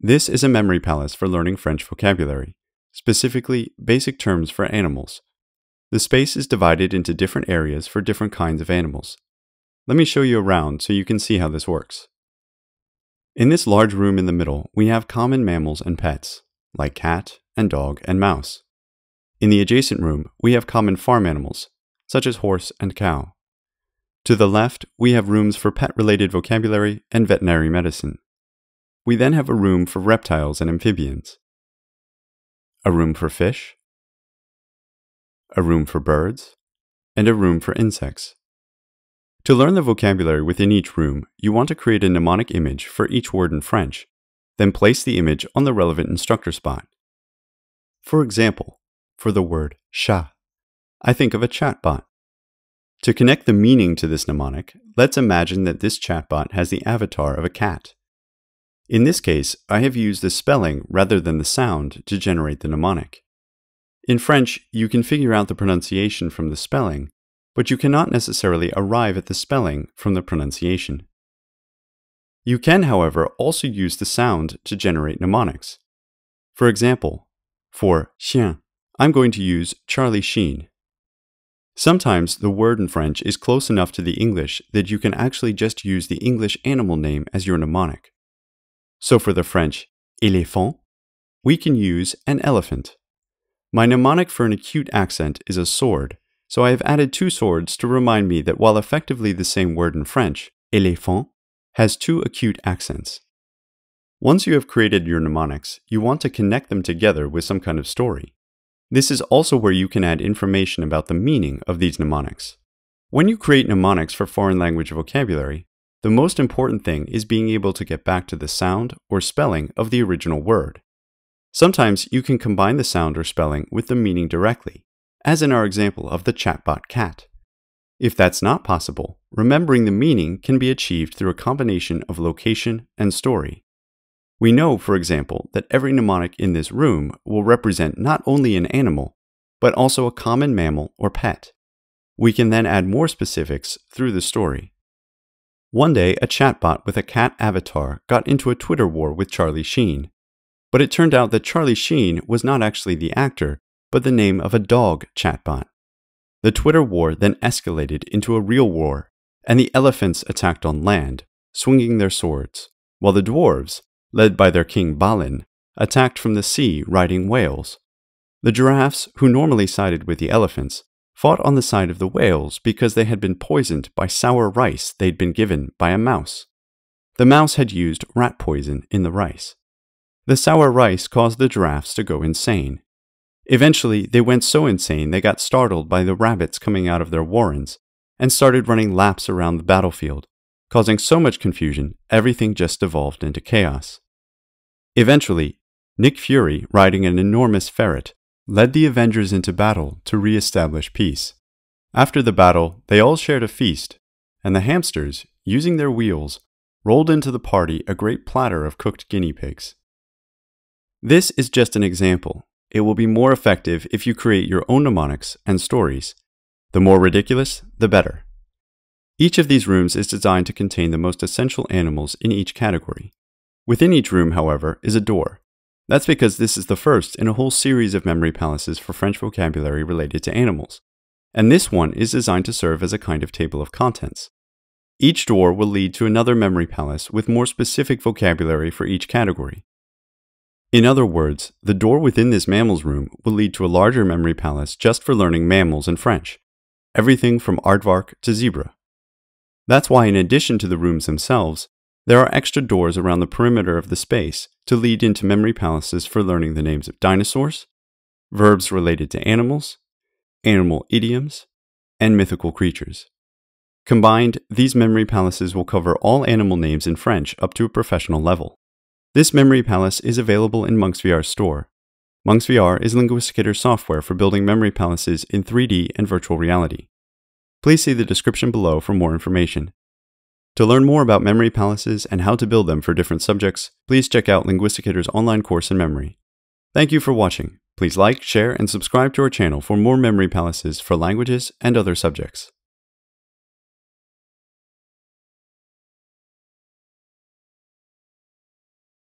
This is a memory palace for learning French vocabulary, specifically basic terms for animals. The space is divided into different areas for different kinds of animals. Let me show you around so you can see how this works. In this large room in the middle, we have common mammals and pets, like cat and dog and mouse. In the adjacent room, we have common farm animals, such as horse and cow. To the left, we have rooms for pet-related vocabulary and veterinary medicine. We then have a room for reptiles and amphibians, a room for fish, a room for birds, and a room for insects. To learn the vocabulary within each room, you want to create a mnemonic image for each word in French, then place the image on the relevant instructor spot. For example, for the word chat, I think of a chatbot. To connect the meaning to this mnemonic, let's imagine that this chatbot has the avatar of a cat. In this case, I have used the spelling rather than the sound to generate the mnemonic. In French, you can figure out the pronunciation from the spelling, but you cannot necessarily arrive at the spelling from the pronunciation. You can, however, also use the sound to generate mnemonics. For example, for chien, I'm going to use Charlie Sheen. Sometimes the word in French is close enough to the English that you can actually just use the English animal name as your mnemonic. So for the French éléphant, we can use an elephant. My mnemonic for an acute accent is a sword, so I have added two swords to remind me that while effectively the same word in French, éléphant, has two acute accents. Once you have created your mnemonics, you want to connect them together with some kind of story. This is also where you can add information about the meaning of these mnemonics. When you create mnemonics for foreign language vocabulary, the most important thing is being able to get back to the sound or spelling of the original word. Sometimes you can combine the sound or spelling with the meaning directly, as in our example of the chatbot cat. If that's not possible, remembering the meaning can be achieved through a combination of location and story. We know, for example, that every mnemonic in this room will represent not only an animal, but also a common mammal or pet. We can then add more specifics through the story. One day, a chatbot with a cat avatar got into a Twitter war with Charlie Sheen. But it turned out that Charlie Sheen was not actually the actor, but the name of a dog chatbot. The Twitter war then escalated into a real war, and the elephants attacked on land, swinging their swords, while the dwarves, led by their king Balin, attacked from the sea riding whales. The giraffes, who normally sided with the elephants, fought on the side of the whales because they had been poisoned by sour rice they'd been given by a mouse. The mouse had used rat poison in the rice. The sour rice caused the giraffes to go insane. Eventually, they went so insane they got startled by the rabbits coming out of their warrens and started running laps around the battlefield, causing so much confusion everything just devolved into chaos. Eventually, Nick Fury, riding an enormous ferret, led the Avengers into battle to re-establish peace. After the battle, they all shared a feast, and the hamsters, using their wheels, rolled into the party a great platter of cooked guinea pigs. This is just an example. It will be more effective if you create your own mnemonics and stories. The more ridiculous, the better. Each of these rooms is designed to contain the most essential animals in each category. Within each room, however, is a door. That's because this is the first in a whole series of memory palaces for French vocabulary related to animals, and this one is designed to serve as a kind of table of contents. Each door will lead to another memory palace with more specific vocabulary for each category. In other words, the door within this mammals room will lead to a larger memory palace just for learning mammals in French, everything from aardvark to zebra. That's why, in addition to the rooms themselves, there are extra doors around the perimeter of the space to lead into memory palaces for learning the names of dinosaurs, verbs related to animals, animal idioms, and mythical creatures. Combined, these memory palaces will cover all animal names in French up to a professional level. This memory palace is available in Munx VR's store. Munx VR is Linguisticator software for building memory palaces in 3D and virtual reality. Please see the description below for more information. To learn more about memory palaces and how to build them for different subjects, please check out Linguisticator's online course in memory. Thank you for watching. Please like, share, and subscribe to our channel for more memory palaces for languages and other subjects.